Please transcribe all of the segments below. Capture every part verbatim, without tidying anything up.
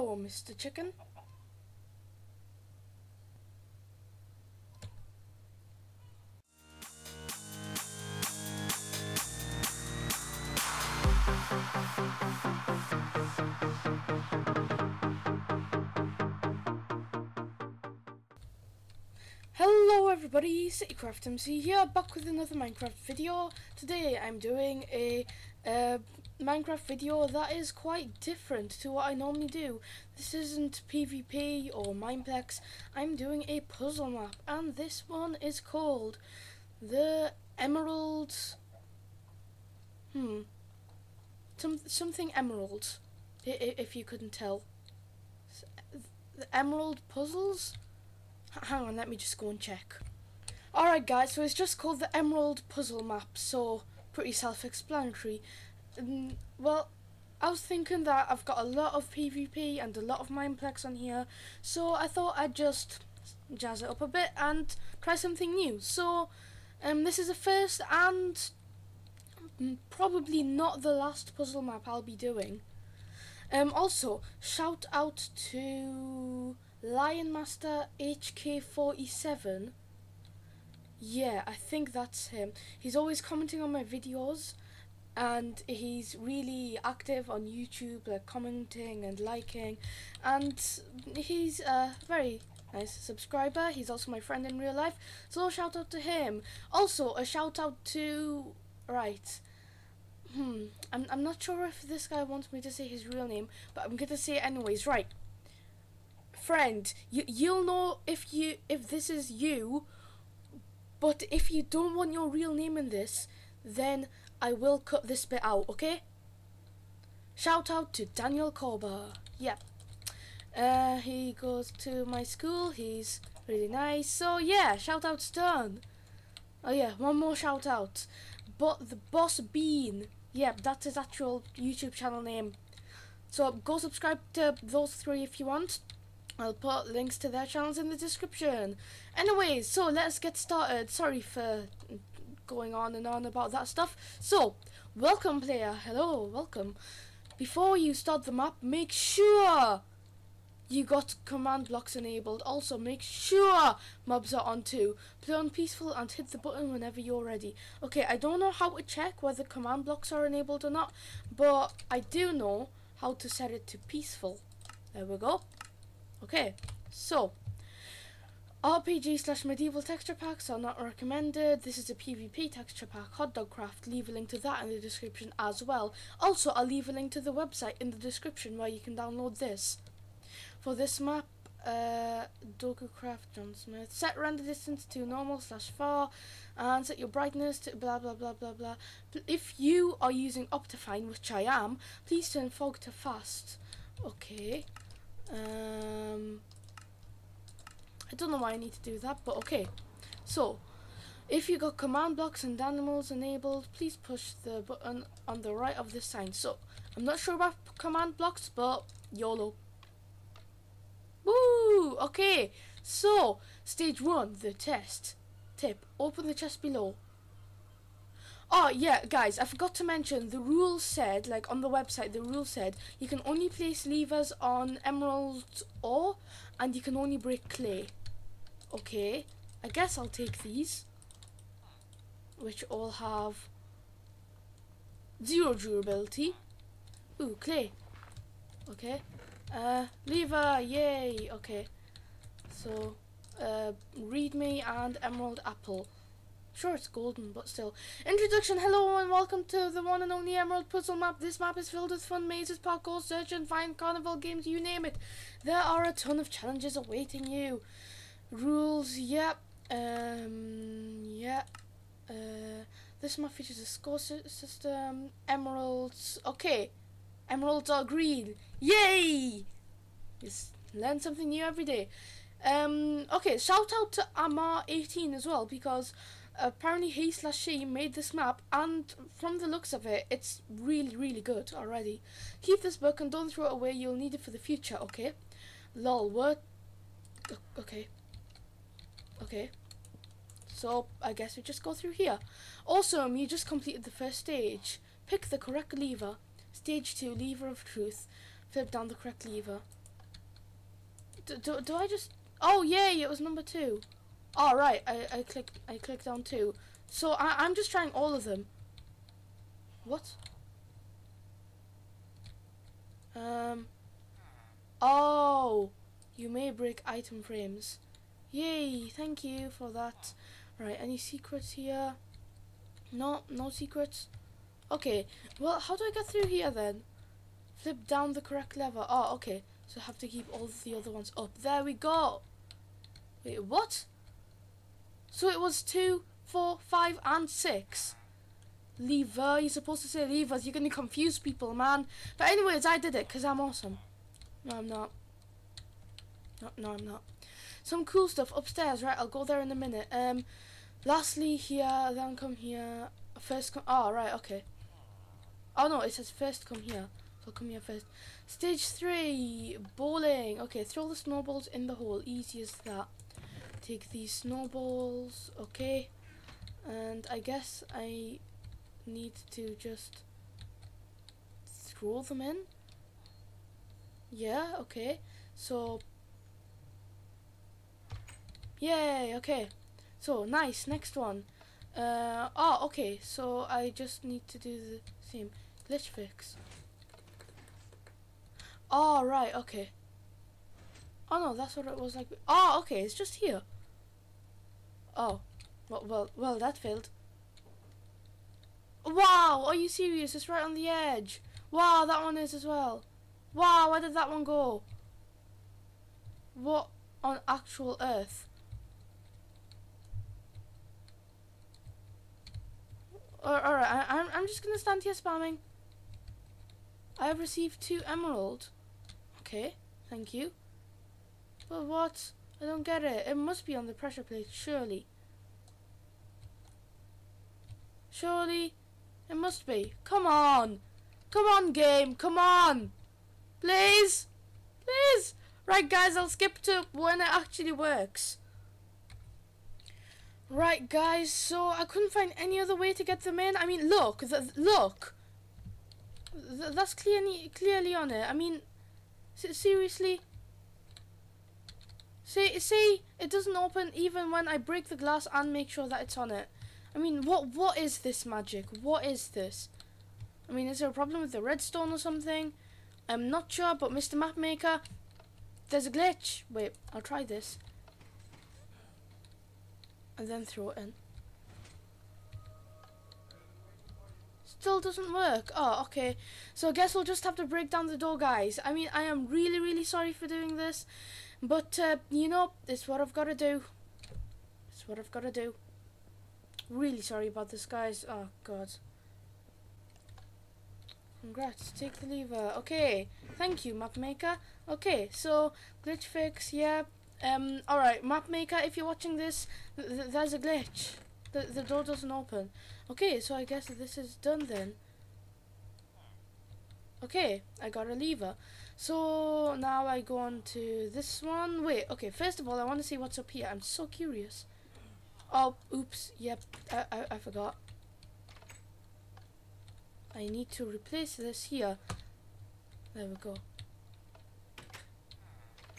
Hello, Mister Chicken. Hello everybody, City Craft M C here, back with another Minecraft video. Today I'm doing a uh, Minecraft video that is quite different to what I normally do. This isn't PvP or Mineplex, I'm doing a puzzle map, and this one is called the Emerald... Hmm... Some, something Emerald, if you couldn't tell. The Emerald Puzzles? Hang on, let me just go and check. Alright guys, so it's just called the Emerald Puzzle Map, so pretty self-explanatory. Um, well, I was thinking that I've got a lot of PvP and a lot of Mineplex on here, so I thought I'd just jazz it up a bit and try something new. So, um, this is the first and probably not the last puzzle map I'll be doing. Um, also, shout out to... Lion master H K forty-seven, yeah, I think that's him. He's always commenting on my videos and he's really active on YouTube, like commenting and liking, and he's a very nice subscriber. He's also my friend in real life, so shout out to him. Also a shout out to, right, hmm I'm, I'm not sure if this guy wants me to say his real name, but I'm gonna say it anyways. Right, friend, you, you'll know if you if this is you, but if you don't want your real name in this, then I will cut this bit out, okay? Shout out to Daniel Korba. Yep. Uh, he goes to my school, he's really nice, so yeah, shout out to Dan. Oh yeah, one more shout out. Bo the Boss Bean. Yep, that's his actual YouTube channel name. So go subscribe to those three if you want. I'll put links to their channels in the description. Anyways, so let's get started. Sorry for going on and on about that stuff. So, welcome player. Hello, welcome. Before you start the map, make sure you got command blocks enabled. Also, make sure mobs are on too. Play on peaceful and hit the button whenever you're ready. Okay, I don't know how to check whether command blocks are enabled or not, but I do know how to set it to peaceful. There we go. Okay, so R P G slash medieval texture packs are not recommended. This is a PvP texture pack, Dokucraft. Leave a link to that in the description as well. Also, I'll leave a link to the website in the description where you can download this. For this map, uh, Dokucraft, John Smith. Set render distance to normal slash far and set your brightness to blah blah blah blah blah. If you are using Optifine, which I am, please turn fog to fast. Okay. Um, I don't know why I need to do that, but okay. So, if you got command blocks and animals enabled, please push the button on the right of this sign. So, I'm not sure about command blocks, but YOLO. Woo! Okay, so, stage one, the test. Tip, open the chest below. Oh yeah, guys, I forgot to mention, the rules said, like on the website, the rules said you can only place levers on emerald ore and you can only break clay. Okay, I guess I'll take these, which all have zero durability. Ooh, clay. Okay, uh, lever, yay, okay. So, uh, read me and emerald apple. Sure, it's golden, but still. Introduction, hello and welcome to the one and only Emerald Puzzle Map. This map is filled with fun, mazes, parkour, search and find, carnival games, you name it. There are a ton of challenges awaiting you. Rules, yep. Um, yeah. Uh, this map features a score system. Emeralds, okay. Emeralds are green. Yay! Just learn something new every day. Um, okay, shout out to Ammar eighteen as well, because apparently he slash she made this map, and from the looks of it, it's really, really good already. Keep this book and don't throw it away, you'll need it for the future, okay? Lol, what? Okay. Okay. So, I guess we just go through here. Awesome, you just completed the first stage. Pick the correct lever. Stage two, lever of truth. Flip down the correct lever. Do, do, do I just... Oh, yay, it was number two. All right, I, I, click, I clicked on two. So I, I'm just trying all of them. What? Um... Oh! You may break item frames. Yay, thank you for that. Right, any secrets here? No, no secrets. Okay, well, how do I get through here then? Flip down the correct lever. Oh, okay. So I have to keep all the other ones up. There we go! Wait, what? So it was two, four, five, and six. Lever, you're supposed to say levers. You're going to confuse people, man. But anyways, I did it because I'm awesome. No, I'm not. No, no, I'm not. Some cool stuff upstairs, right? I'll go there in a minute. Um, lastly, here, then come here. First come... Oh, right, okay. Oh, no, it says first come here. So I'll come here first. Stage three, bowling. Okay, throw the snowballs in the hole. Easy as that. Take these snowballs. Okay. And I guess I need to just throw them in. Yeah, okay. So... Yay, okay. So, nice. Next one. Uh, oh, okay. So, I just need to do the same. Glitch fix. Oh, right, okay. Oh, no, that's what it was like. Oh, okay, it's just here. Oh. Well, well, well that failed. Wow, are you serious? It's right on the edge. Wow, that one is as well. Wow, where did that one go? What on actual earth? Alright, I'm, I'm just going to stand here spamming. I have received two emerald. Okay, thank you. But what? I don't get it. It must be on the pressure plate, surely. Surely, it must be. Come on. Come on, game. Come on. Please. Please. Right, guys, I'll skip to when it actually works. Right, guys, so I couldn't find any other way to get them in. I mean, look. Th look. Th that's clearly, clearly on it. I mean, seriously? See, see, it doesn't open even when I break the glass and make sure that it's on it. I mean, what, what is this magic? What is this? I mean, is there a problem with the redstone or something? I'm not sure, but Mister Mapmaker, there's a glitch. Wait, I'll try this. And then throw it in. Still doesn't work. Oh, okay. So I guess we'll just have to break down the door, guys. I mean, I am really, really sorry for doing this. But, uh, you know, it's what I've got to do. It's what I've got to do. Really sorry about this, guys. Oh, God. Congrats. Take the lever. Okay. Thank you, Mapmaker. Okay, so, glitch fix, yeah. Um, alright, Mapmaker, if you're watching this, th th there's a glitch. The, the door doesn't open. Okay, so I guess this is done then. Okay, I got a lever. So now I go on to this one. Wait, okay, first of all, I want to see what's up here. I'm so curious. Oh, oops, yep, I, I, I forgot. I need to replace this here. There we go.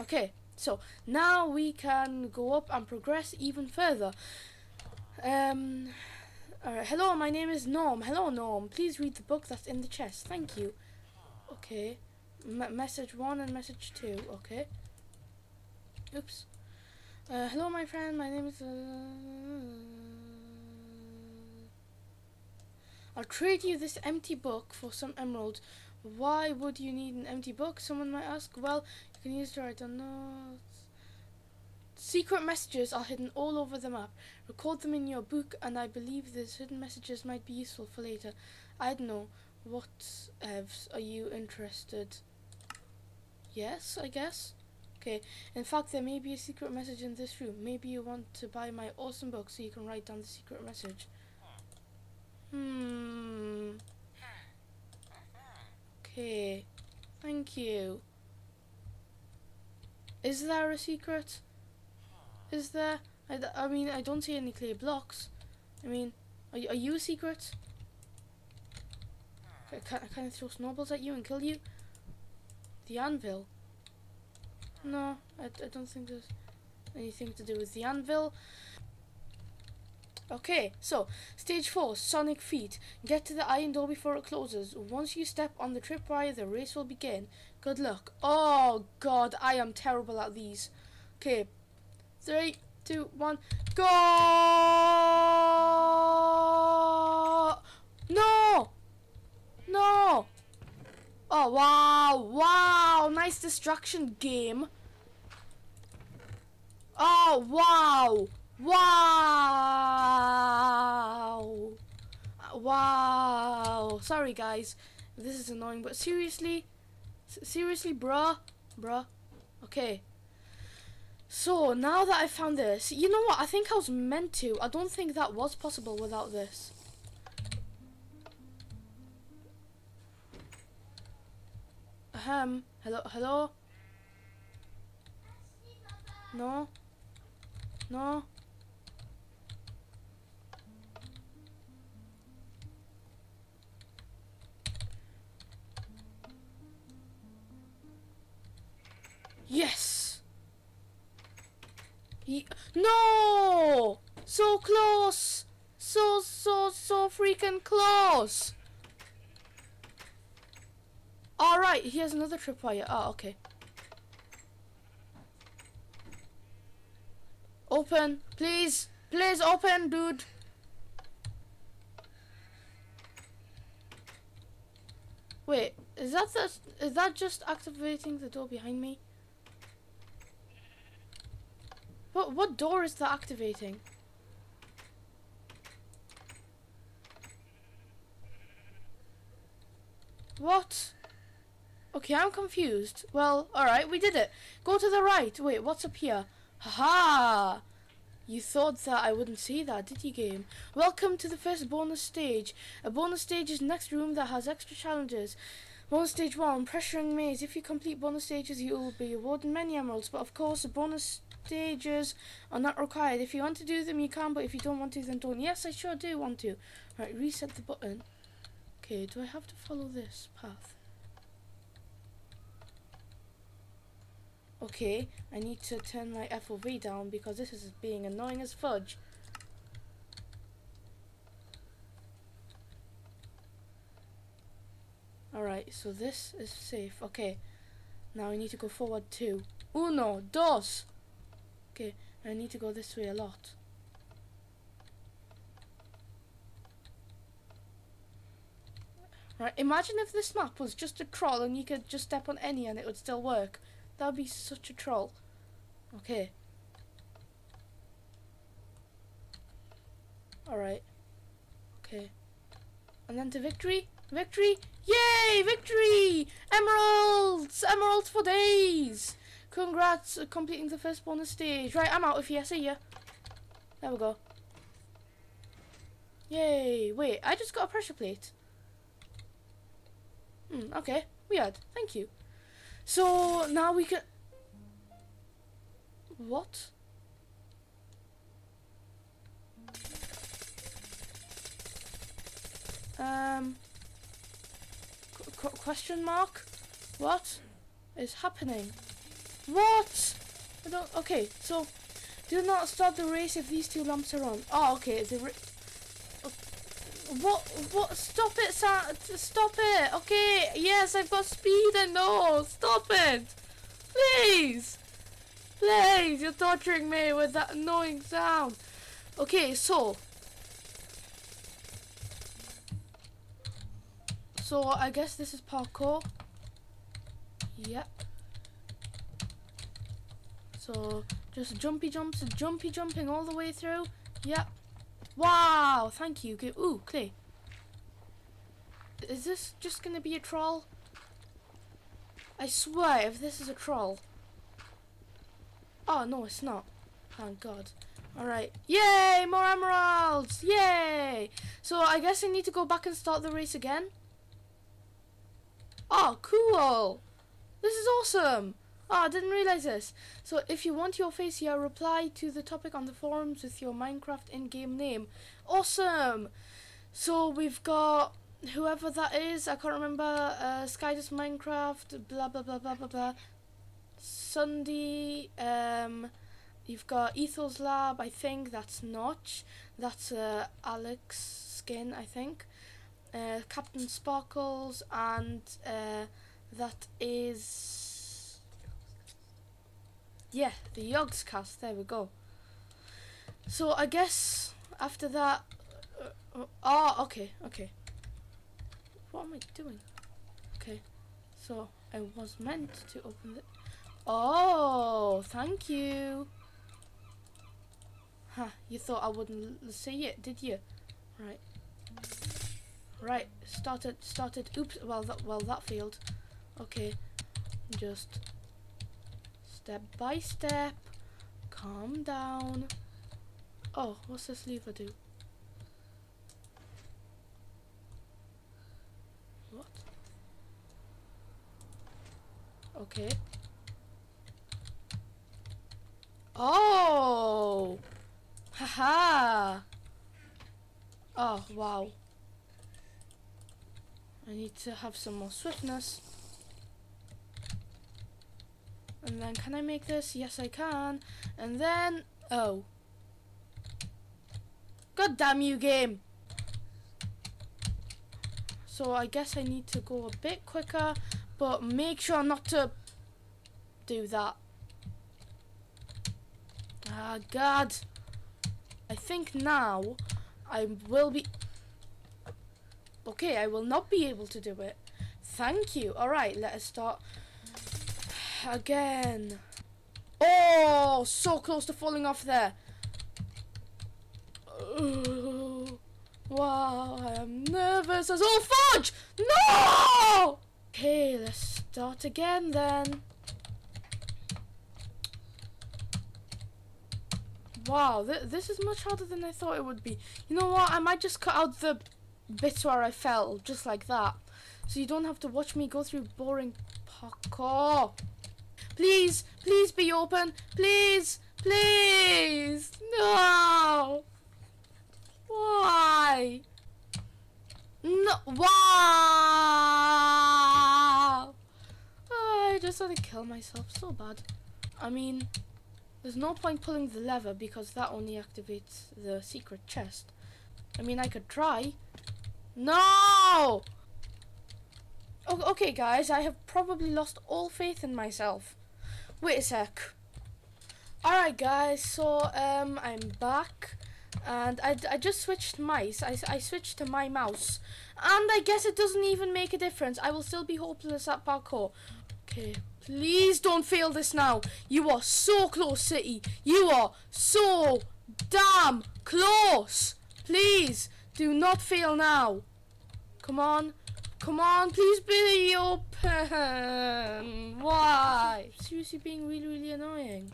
Okay, so now we can go up and progress even further. Um... Alright, hello, my name is Norm. Hello, Norm. Please read the book that's in the chest. Thank you. Okay. M message one and message two. Okay. Oops. Uh, hello, my friend. My name is... Uh... I'll trade you this empty book for some emeralds. Why would you need an empty book? Someone might ask. Well, you can use it to write down notes. Secret messages are hidden all over the map. Record them in your book, and I believe these hidden messages might be useful for later. I don't know. What evs are you interested? Yes, I guess. Okay. In fact, there may be a secret message in this room. Maybe you want to buy my awesome book so you can write down the secret message. Hmm. Okay. Thank you. Is there a secret? Is there? I, d I mean, I don't see any clear blocks. I mean, are you, are you a secret? Can, can I throw snowballs at you and kill you? The anvil. No, I, I don't think there's anything to do with the anvil. Okay, so stage four, Sonic Feet. Get to the iron door before it closes. Once you step on the tripwire, the race will begin. Good luck. Oh God, I am terrible at these. Okay, three, two, one, go! No, no! Oh wow, wow! Nice distraction game. Oh wow! Wow! Wow! Sorry guys, this is annoying, but seriously, S seriously, bruh, bruh. Okay. So now that I found this, you know what? I think I was meant to. I don't think that was possible without this. Ahem. Hello. Hello. No. No. Yes! He, no! So close! So, so, so freaking close! Alright, here's another tripwire. Oh, okay. Open. Please. Please open, dude. Wait, is that, the, is that just activating the door behind me? What, what door is that activating? What? Okay, I'm confused. Well, alright, we did it. Go to the right. Wait, what's up here? Haha! You thought that I wouldn't see that, did you, game? Welcome to the first bonus stage. A bonus stage is next room that has extra challenges. Bonus stage one, pressuring maze. If you complete bonus stages, you will be awarded many emeralds. But of course, the bonus stages are not required. If you want to do them, you can. But if you don't want to, then don't. Yes, I sure do want to. Right, reset the button. Okay, do I have to follow this path? Okay, I need to turn my F O V down because this is being annoying as fudge. Alright, so this is safe. Okay, now I need to go forward two. Uno, dos! Okay, I need to go this way a lot. Right, imagine if this map was just a troll and you could just step on any and it would still work. That would be such a troll. Okay. Alright. Okay. And then to victory. Victory! Yay! Victory! Emeralds! Emeralds for days! Congrats on completing the first bonus stage. Right, I'm out of here. See ya. There we go. Yay! Wait, I just got a pressure plate. Hmm, okay. Weird. Thank you. So now we can. What? Um. Qu question mark? What is happening? What? I don't. Okay, so do not start the race if these two lumps are on. Oh, okay. The ra What? What? Stop it, Sam! Stop it! Okay, yes, I've got speed and no! Stop it! Please! Please! You're torturing me with that annoying sound! Okay, so... So, I guess this is parkour. Yep. So, just jumpy jumps, jumpy jumping all the way through. Yep. Wow, thank you. Ooh, clay. Is this just gonna be a troll? I swear, if this is a troll. Oh, no, it's not. Thank God. Alright. Yay, more emeralds! Yay! So, I guess I need to go back and start the race again. Oh, cool! This is awesome! Ah, oh, I didn't realize this. So, if you want your face here, reply to the topic on the forums with your Minecraft in-game name. Awesome! So, we've got whoever that is. I can't remember. Uh, Skydust Minecraft, blah, blah, blah, blah, blah, blah. Sunday. Um, you've got Ethos Lab, I think. That's Notch. That's uh, Alex Skin, I think. Uh, Captain Sparkles, and uh, that is... yeah, the Yogscast. There we go. So I guess after that... Uh, oh, okay, okay. What am I doing? Okay, so I was meant to open the... oh, thank you. Huh, you thought I wouldn't see it, did you? Right. Right, started, started. Oops, well that, well, that failed. Okay, just step by step. Calm down. Oh, what's this lever do? What? Okay. Oh! Haha! Oh, wow. I need to have some more swiftness. And then, can I make this? Yes, I can. And then, oh. God damn you, game! So I guess I need to go a bit quicker, but make sure not to do that. Ah, God. I think now I will be... okay, I will not be able to do it. Thank you. Alright, let us start again. Oh, so close to falling off there. Oh, wow, I am nervous as all fudge. No! Okay, let's start again then. Wow, th this is much harder than I thought it would be. You know what? I might just cut out the... bits where I fell, just like that, so you don't have to watch me go through boring parkour. Please, please be open. Please, please. No. Why? No. Wow. I just want to kill myself so bad. I mean, there's no point pulling the lever because that only activates the secret chest. I mean, I could try. No! O okay, guys, I have probably lost all faith in myself. Wait a sec. Alright, guys, so um, I'm back. And I, I just switched mice. I, I switched to my mouse. And I guess it doesn't even make a difference. I will still be hopeless at parkour. Okay, please don't fail this now. You are so close, City. You are so damn close. Please, do not fail now. Come on, come on, please be open. Why? Seriously being really, really annoying.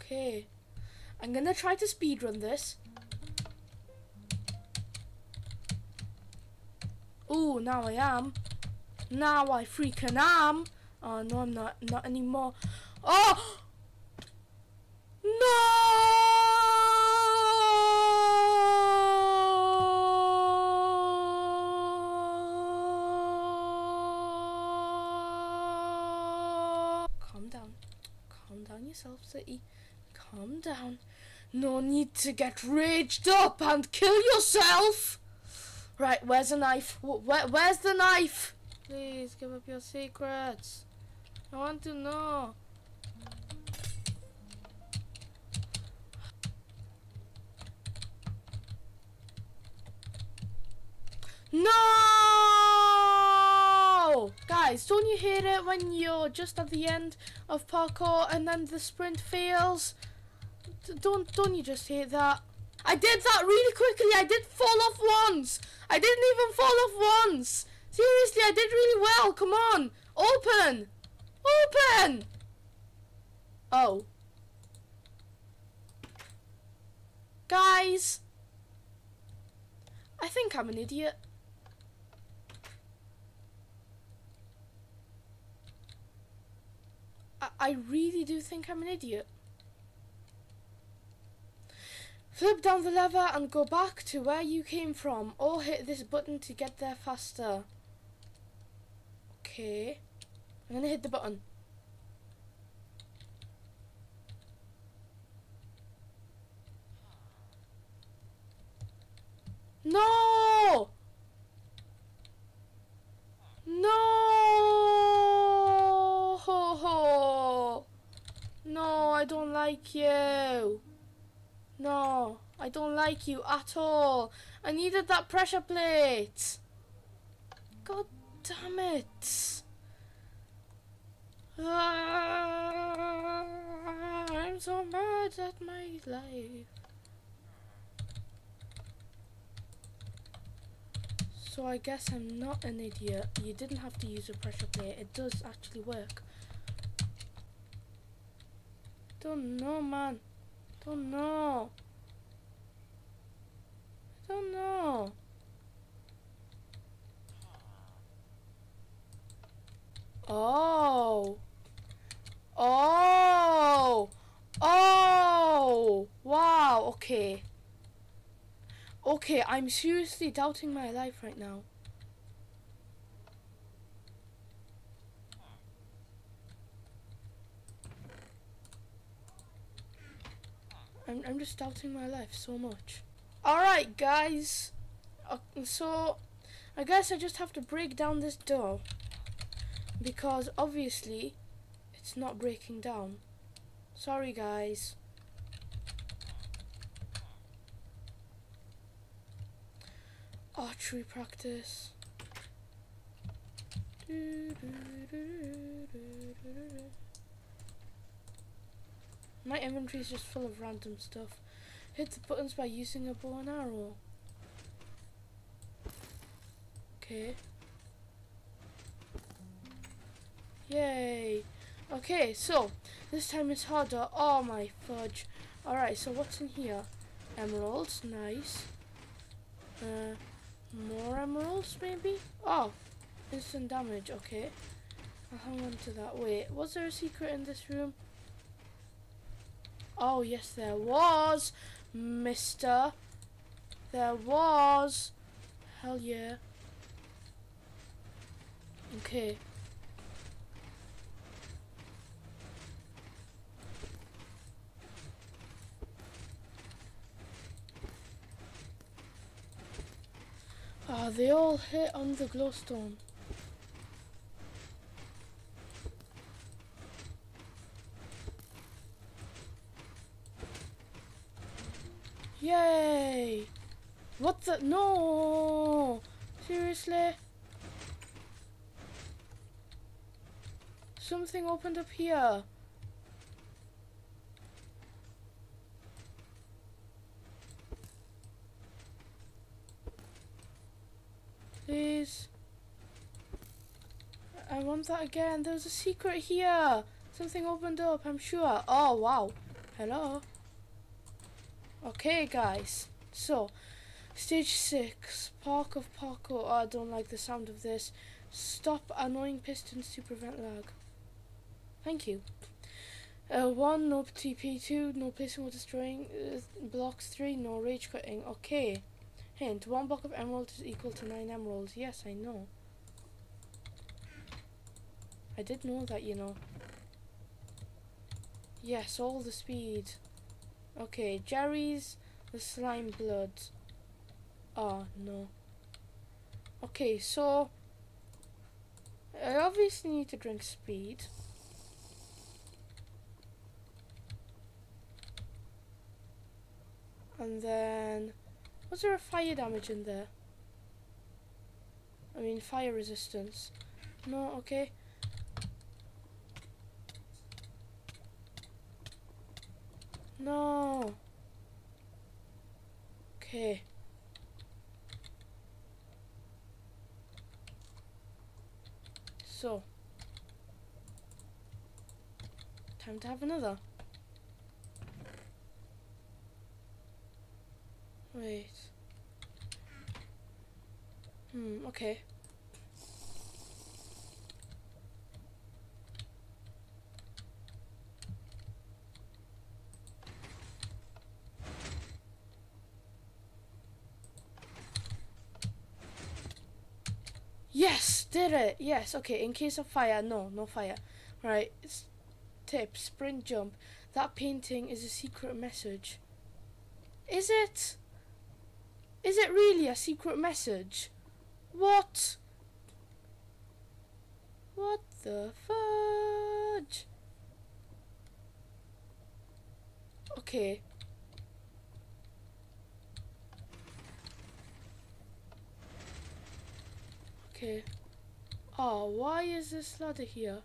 Okay. I'm gonna try to speedrun this. Ooh, now I am. Now I freaking am. Oh, no, I'm not, not anymore. Oh! No! Yourself, City. Calm down. No need to get raged up and kill yourself. Right, where's the knife? Where, where's the knife? Please give up your secrets. I want to know. No! Guys, don't you hear it when you're just at the end of parkour and then the sprint fails? Don't don't you just hate that? I did that really quickly. I did fall off once. I didn't even fall off once. Seriously, I did really well. Come on, open, open. Oh, guys, I think I'm an idiot. I really do think I'm an idiot. Flip down the lever and go back to where you came from, or hit this button to get there faster. Okay. I'm gonna hit the button. No! No! Ho ho! No, I don't like you. No, I don't like you at all. I needed that pressure plate. God damn it. Ah, I'm so mad at my life. So I guess I'm not an idiot. You didn't have to use a pressure plate. It does actually work. Don't know, man. Don't know. I don't know. Oh. Oh. Oh. Wow. Okay. Okay, I'm seriously doubting my life right now. I'm, I'm just doubting my life so much. Alright, guys. Uh, so, I guess I just have to break down this door. Because, obviously, it's not breaking down. Sorry, guys. Archery practice. My inventory is just full of random stuff. Hit the buttons by using a bow and arrow. Okay. Yay. Okay, so this time it's harder. Oh my fudge. Alright, so what's in here? Emeralds, nice. Uh More emeralds, maybe? Oh, instant damage, okay. I'll hang on to that. Wait, was there a secret in this room? Oh, yes, there was, mister. There was. Hell yeah. Okay. Ah, they all hit on the glowstone. Yay! What the? No! Seriously? Something opened up here. Please. I want that again. There's a secret here. Something opened up, I'm sure. Oh, wow. Hello. Okay, guys. So, stage six. Park of parkour. Oh, I don't like the sound of this. Stop annoying pistons to prevent lag. Thank you. Uh, one, no T P. Two, no placing or destroying uh, blocks. Three, no rage quitting. Okay. Hint, one block of emerald is equal to nine emeralds. Yes, I know. I did know that, you know. Yes, all the speed. Okay, Jerry's the slime blood. Oh, no. Okay, so I obviously need to drink speed. And then... was there a fire damage in there? I mean, fire resistance. No, okay. No. Okay. So. Time to have another. Wait. Hmm, okay. Yes! just did it. Yes, okay, in case of fire. No, no fire. Right, it's tip, sprint, jump. That painting is a secret message. Is it? Is it really a secret message? What? What the fudge? Okay. Okay. Oh, why is this ladder here?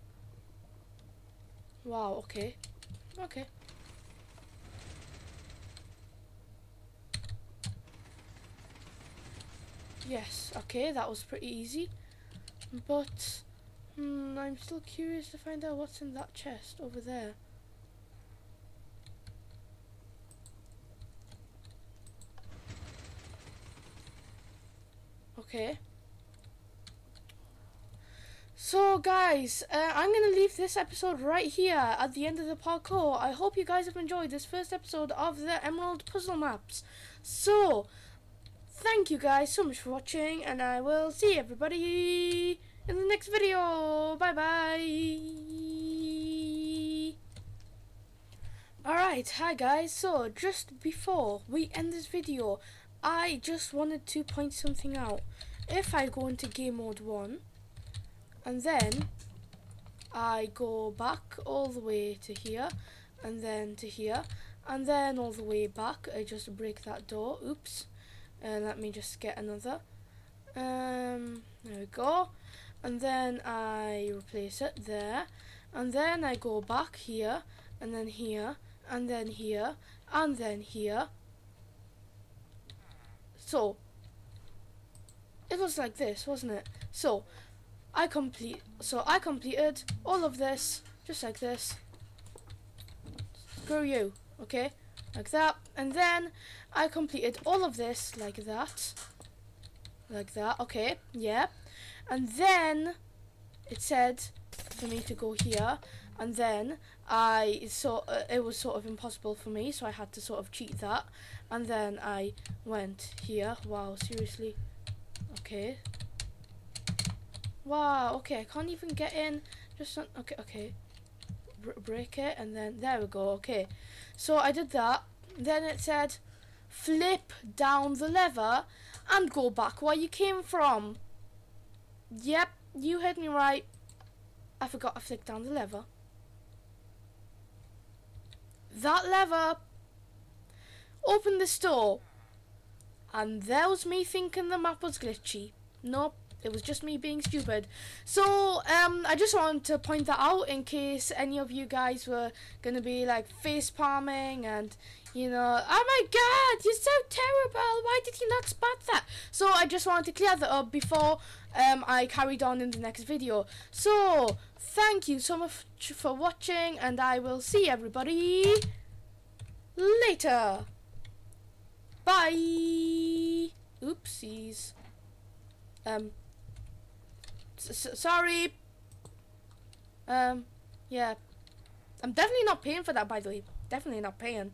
Wow, okay. Okay. Yes, okay, that was pretty easy. But hmm, I'm still curious to find out what's in that chest over there. Okay. So guys, uh, I'm going to leave this episode right here at the end of the parkour. I hope you guys have enjoyed this first episode of the Emerald Puzzle Maps. So, thank you guys so much for watching, and I will see everybody in the next video. Bye bye. Alright, hi guys. So, just before we end this video, I just wanted to point something out. If I go into game mode one, and then I go back all the way to here, and then to here, and then all the way back. I just break that door. Oops. And uh, let me just get another. Um, there we go. And then I replace it there. And then I go back here, and then here, and then here, and then here. So, it was like this, wasn't it? So, I complete. So I completed all of this, just like this. Screw you, okay? Like that, and then I completed all of this like that, like that. Okay, yeah. And then it said for me to go here, and then I so uh, it was sort of impossible for me, so I had to sort of cheat that. And then I went here. Wow, seriously. Okay. Wow, okay, I can't even get in. Just on, okay, okay. Br break it, and then, there we go, okay. So I did that. Then it said, flip down the lever and go back where you came from. Yep, you heard me right. I forgot I flicked down the lever. That lever. Open this door. And there was me thinking the map was glitchy. Nope. It was just me being stupid. So, um, I just wanted to point that out in case any of you guys were going to be, like, face-palming and, you know, oh my god, you're so terrible, why did you not spot that? So, I just wanted to clear that up before um, I carried on in the next video. So, thank you so much for watching, and I will see everybody later. Bye. Oopsies. Um... S sorry. Um, yeah. I'm definitely not paying for that, by the way. Definitely not paying.